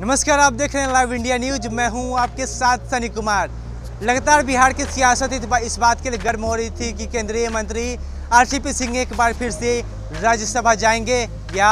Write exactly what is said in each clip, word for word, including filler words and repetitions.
नमस्कार, आप देख रहे हैं लाइव इंडिया न्यूज। मैं हूं आपके साथ सनी कुमार। लगातार बिहार की सियासत इस बात के लिए गर्म हो रही थी कि केंद्रीय मंत्री आरसीपी सिंह एक बार फिर से राज्यसभा जाएंगे या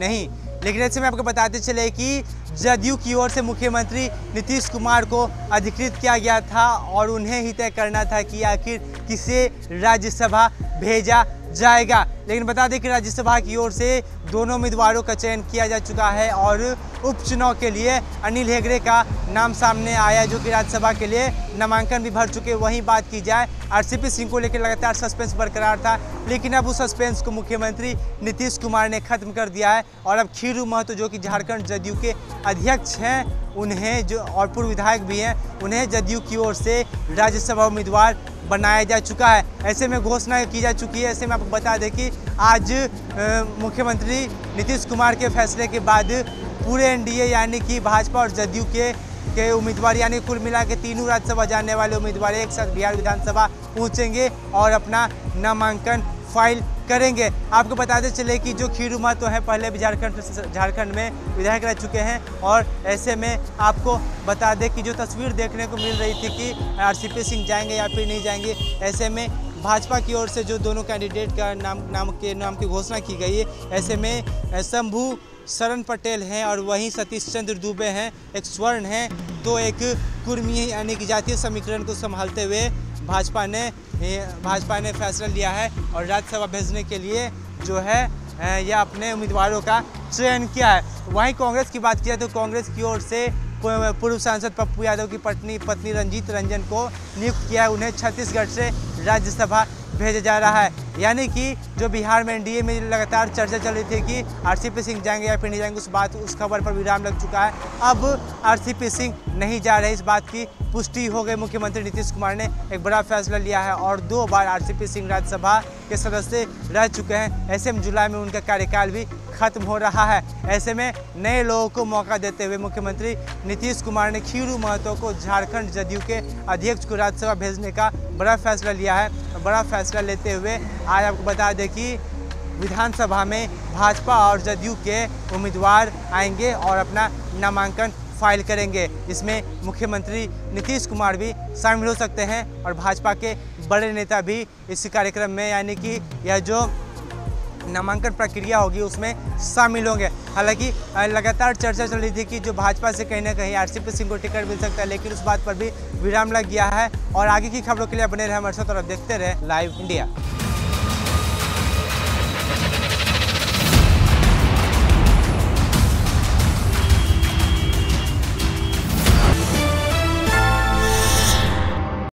नहीं, लेकिन ऐसे में आपको बताते चले कि जदयू की ओर से मुख्यमंत्री नीतीश कुमार को अधिकृत किया गया था और उन्हें ही तय करना था कि आखिर किसे राज्यसभा भेजा जाएगा। लेकिन बता दें कि राज्यसभा की ओर से दोनों उम्मीदवारों का चयन किया जा चुका है और उपचुनाव के लिए अनिल हेगड़े का नाम सामने आया, जो कि राज्यसभा के लिए नामांकन भी भर चुके। वहीं बात की जाए आरसीपी सिंह को लेकर, लगातार सस्पेंस बरकरार था, लेकिन अब उस सस्पेंस को मुख्यमंत्री नीतीश कुमार ने खत्म कर दिया है और अब खीरू महतो, जो कि झारखंड जदयू के अध्यक्ष हैं, उन्हें जो और पूर्व विधायक भी हैं, उन्हें जदयू की ओर से राज्यसभा उम्मीदवार बनाया जा चुका है। ऐसे में घोषणा की जा चुकी है। ऐसे में आपको बता दें कि आज मुख्यमंत्री नीतीश कुमार के फैसले के बाद पूरे एनडीए यानी कि भाजपा और जदयू के के उम्मीदवार यानी कुल मिला के तीनों राज्यसभा जाने वाले उम्मीदवार एक साथ बिहार विधानसभा पहुंचेंगे और अपना नामांकन फाइल करेंगे। आपको बताते चले कि जो खीरू महतो हैं, पहले भी झारखंड झारखंड में विधायक रह चुके हैं और ऐसे में आपको बता दें कि जो तस्वीर देखने को मिल रही थी कि आरसीपी सिंह जाएंगे या फिर नहीं जाएंगे, ऐसे में भाजपा की ओर से जो दोनों कैंडिडेट का नाम नाम के नाम की घोषणा की गई है। ऐसे में शंभू शरण पटेल हैं और वहीं सतीश चंद्र दुबे हैं, एक स्वर्ण हैं तो एक कुर्मी, यानी कि जातीय समीकरण को संभालते हुए भाजपा ने भाजपा ने फैसला लिया है और राज्यसभा भेजने के लिए जो है यह अपने उम्मीदवारों का चयन किया है। वहीं कांग्रेस की बात की जाए तो कांग्रेस की ओर से पूर्व सांसद पप्पू यादव की पत्नी पत्नी रंजीत रंजन को नियुक्त किया है। उन्हें छत्तीसगढ़ से राज्यसभा भेजा जा रहा है। यानी कि जो बिहार में एनडीए में लगातार चर्चा चल रही थी कि आरसीपी सिंह जाएंगे या फिर नहीं जाएंगे, उस बात उस खबर पर विराम लग चुका है। अब आरसीपी सिंह नहीं जा रहे, इस बात की पुष्टि हो गई। मुख्यमंत्री नीतीश कुमार ने एक बड़ा फैसला लिया है और दो बार आरसीपी सिंह राज्यसभा के सदस्य रह चुके हैं। ऐसे में जुलाई में उनका कार्यकाल भी खत्म हो रहा है। ऐसे में नए लोगों को मौका देते हुए मुख्यमंत्री नीतीश कुमार ने खीरू महतो को झारखंड जदयू के अध्यक्ष को राज्यसभा भेजने का बड़ा फैसला लिया है। बड़ा फैसला लेते हुए आज आपको बता दें कि विधानसभा में भाजपा और जदयू के उम्मीदवार आएंगे और अपना नामांकन फाइल करेंगे। इसमें मुख्यमंत्री नीतीश कुमार भी शामिल हो सकते हैं और भाजपा के बड़े नेता भी इस कार्यक्रम में, यानी कि यह जो नामांकन प्रक्रिया होगी, उसमें शामिल होंगे। हालांकि लगातार चर्चा चल रही थी कि जो भाजपा से कहीं ना कहीं आरसीपी सिंह को टिकट मिल सकता है, लेकिन उस बात पर भी विराम लग गया है। और आगे की खबरों के लिए बने रहे हमारे साथ और देखते रहे लाइव इंडिया।